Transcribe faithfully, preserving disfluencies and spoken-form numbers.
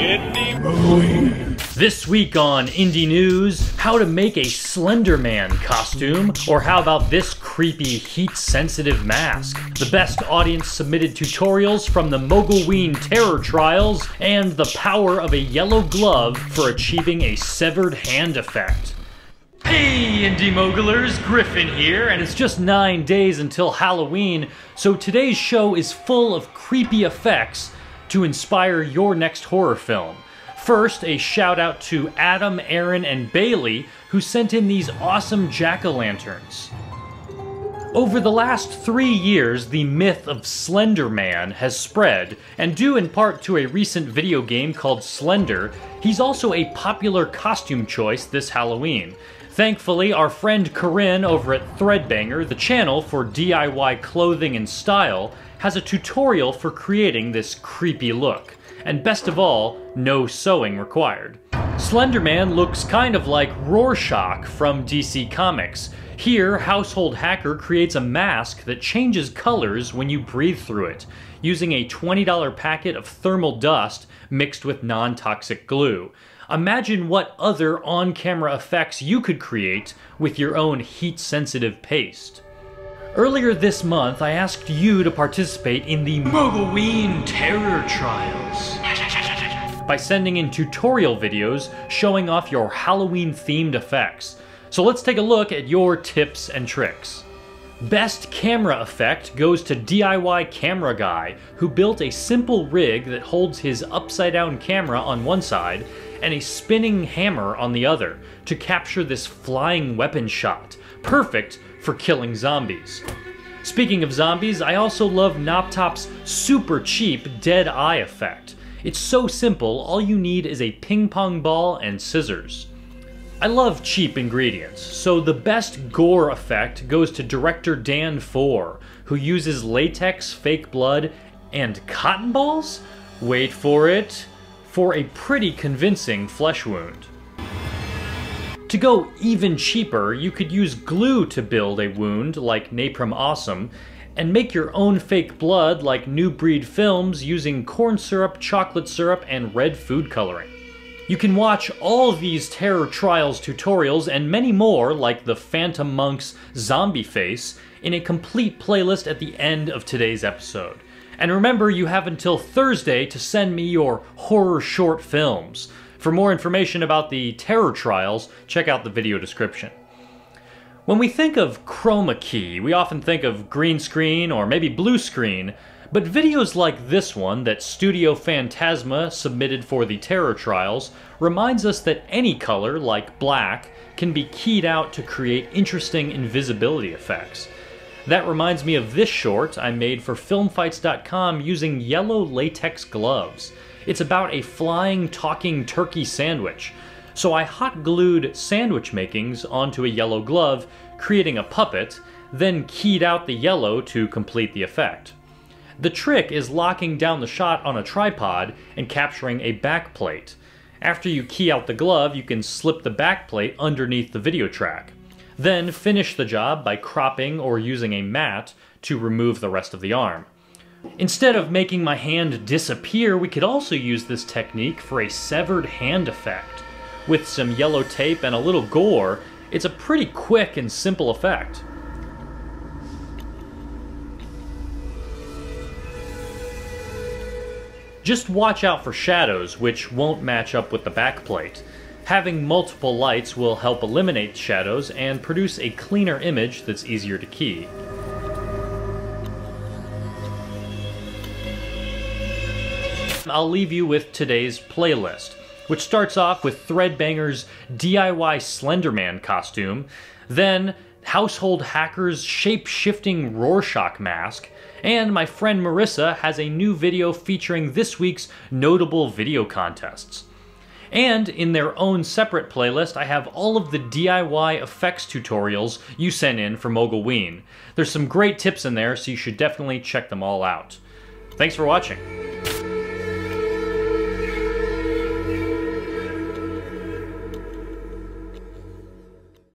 Indie Movies. This week on Indie News, how to make a Slender Man costume, or how about this creepy heat-sensitive mask? The best audience-submitted tutorials from the Mogulween Terror Trials, and the power of a yellow glove for achieving a severed hand effect. Hey Indie Mogulers, Griffin here, and it's just nine days until Halloween, so today's show is full of creepy effects to inspire your next horror film. First, a shout out to Adam, Aaron, and Bailey, who sent in these awesome jack-o'-lanterns. Over the last three years, the myth of Slender Man has spread, and due in part to a recent video game called Slender, he's also a popular costume choice this Halloween. Thankfully, our friend Corinne over at Threadbanger, the channel for D I Y clothing and style, has a tutorial for creating this creepy look. And best of all, no sewing required. Slender Man looks kind of like Rorschach from D C Comics. Here, Household Hacker creates a mask that changes colors when you breathe through it, using a twenty dollar packet of thermal dust mixed with non-toxic glue. Imagine what other on-camera effects you could create with your own heat-sensitive paste. Earlier this month, I asked you to participate in the Mogulween Terror Trials by sending in tutorial videos showing off your Halloween-themed effects. So let's take a look at your tips and tricks. Best camera effect goes to D I Y Camera Guy, who built a simple rig that holds his upside-down camera on one side and a spinning hammer on the other to capture this flying weapon shot, perfect for killing zombies. Speaking of zombies, I also love KnopTop's super cheap dead eye effect. It's so simple, all you need is a ping pong ball and scissors. I love cheap ingredients, so the best gore effect goes to director Dan Foer, who uses latex, fake blood, and cotton balls? Wait for it, for a pretty convincing flesh wound. To go even cheaper, you could use glue to build a wound like Napalm Awesome, and make your own fake blood like New Breed Films using corn syrup, chocolate syrup, and red food coloring. You can watch all these Terror Trials tutorials and many more, like the Phantom Monk's zombie face, in a complete playlist at the end of today's episode. And remember, you have until Thursday to send me your horror short films. For more information about the Terror Trials, check out the video description. When we think of chroma key, we often think of green screen or maybe blue screen, but videos like this one that Studio Phantasma submitted for the Terror Trials reminds us that any color, like black, can be keyed out to create interesting invisibility effects. That reminds me of this short I made for Film Fights dot com using yellow latex gloves. It's about a flying, talking turkey sandwich. So I hot glued sandwich makings onto a yellow glove, creating a puppet, then keyed out the yellow to complete the effect. The trick is locking down the shot on a tripod and capturing a backplate. After you key out the glove, you can slip the backplate underneath the video track. Then finish the job by cropping or using a mat to remove the rest of the arm. Instead of making my hand disappear, we could also use this technique for a severed hand effect. With some yellow tape and a little gore, it's a pretty quick and simple effect. Just watch out for shadows, which won't match up with the backplate. Having multiple lights will help eliminate shadows and produce a cleaner image that's easier to key. I'll leave you with today's playlist, which starts off with Threadbanger's D I Y Slender Man costume, then Household Hacker's shape-shifting Rorschach mask, and my friend Marissa has a new video featuring this week's notable video contests. And in their own separate playlist, I have all of the D I Y effects tutorials you sent in for Mogulween. There's some great tips in there, so you should definitely check them all out. Thanks for watching.